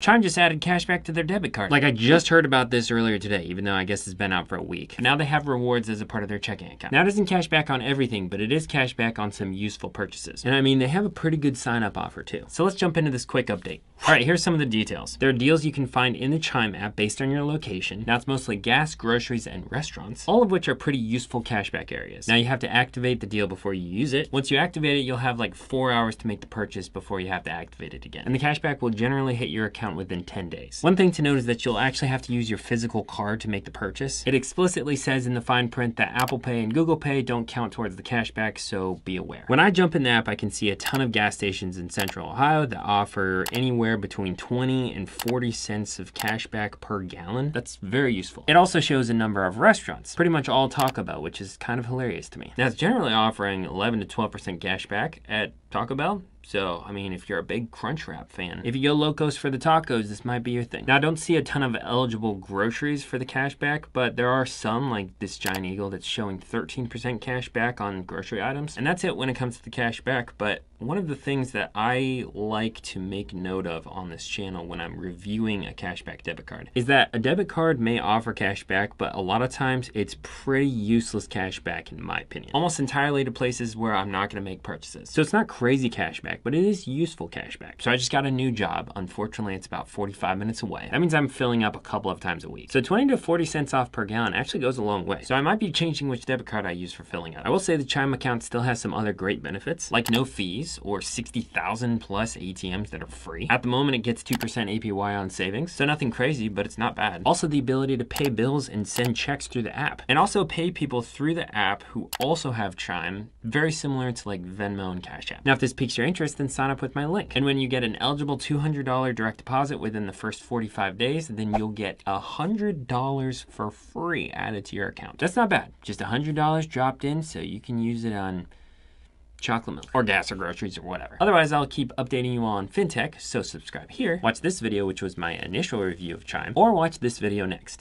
Chime just added cashback to their debit card. Like, I just heard about this earlier today, even though I guess it's been out for a week. But now they have rewards as a part of their checking account. Now it isn't cashback on everything, but it is cashback on some useful purchases. And I mean, they have a pretty good sign-up offer too. So let's jump into this quick update. All right, here's some of the details. There are deals you can find in the Chime app based on your location. Now it's mostly gas, groceries, and restaurants, all of which are pretty useful cashback areas. Now you have to activate the deal before you use it. Once you activate it, you'll have like 4 hours to make the purchase before you have to activate it again. And the cashback will generally hit your account within 10 days. One thing to note is that you'll actually have to use your physical card to make the purchase. It explicitly says in the fine print that Apple Pay and Google Pay don't count towards the cashback, so be aware. When I jump in the app, I can see a ton of gas stations in Central Ohio that offer anywhere between 20 and 40 cents of cashback per gallon. That's very useful. It also shows a number of restaurants, pretty much all Taco Bell, which is kind of hilarious to me. Now it's generally offering 11 to 12% cashback at Taco Bell. So, I mean, if you're a big Crunchwrap fan, if you go Locos for the tacos, this might be your thing. Now, I don't see a ton of eligible groceries for the cashback, but there are some, like this Giant Eagle, that's showing 13% cashback on grocery items. And that's it when it comes to the cashback. But one of the things that I like to make note of on this channel when I'm reviewing a cashback debit card is that a debit card may offer cashback, but a lot of times it's pretty useless cashback, in my opinion, almost entirely to places where I'm not going to make purchases. So it's not crazy cashback, but it is useful cashback. So I just got a new job. Unfortunately, it's about 45 minutes away. That means I'm filling up a couple of times a week. So 20 to 40 cents off per gallon actually goes a long way. So I might be changing which debit card I use for filling up. I will say the Chime account still has some other great benefits, like no fees or 60,000 plus ATMs that are free. At the moment, it gets 2% APY on savings. So nothing crazy, but it's not bad. Also the ability to pay bills and send checks through the app, and also pay people through the app who also have Chime, very similar to like Venmo and Cashapp. Now, if this piques your interest, then sign up with my link. And when you get an eligible $200 direct deposit within the first 45 days, then you'll get $100 for free added to your account. That's not bad. Just $100 dropped in, so you can use it on chocolate milk or gas or groceries or whatever. Otherwise, I'll keep updating you all on fintech, so subscribe here, watch this video, which was my initial review of Chime, or watch this video next.